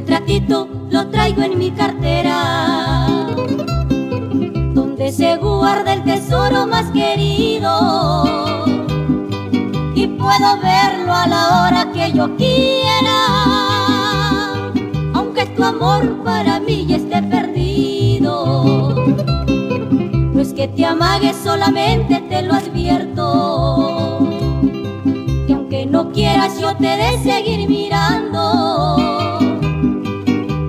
retratito lo traigo en mi cartera, donde se guarda el tesoro más querido, y puedo verlo a la hora que yo quiera. Aunque tu amor para mí ya esté perdido, no es que te amague, solamente te lo advierto, que aunque no quieras yo te he de seguir mirando,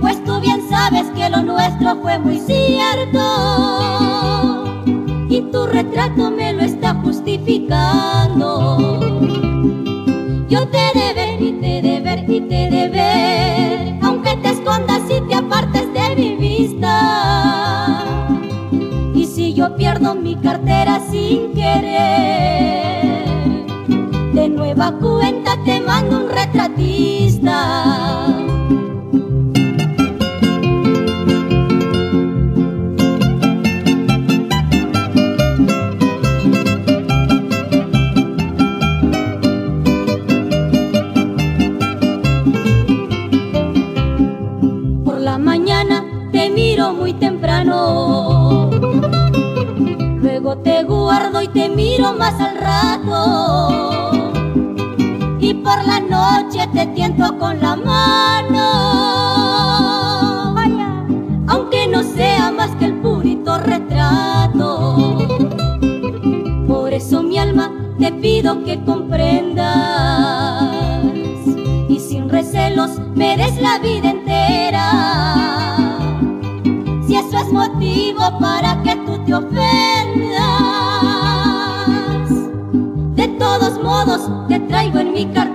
pues tú bien sabes que lo nuestro fue muy cierto, y tu retrato me lo está justificando. Yo te he de ver y te he de ver y te he de ver, aunque te escondas y te apartes de mi vista. Y si yo pierdo mi cartera sin querer, de nueva cuenta te mando un retratista. Muy temprano, luego te guardo y te miro más al rato, y por la noche te tiento con la mano. Vaya, aunque no sea más que el purito retrato, por eso mi alma te pido que comprendas y sin recelos me des la vida entera. Si eso es motivo para que tú te ofendas, de todos modos te traigo en mi cartera.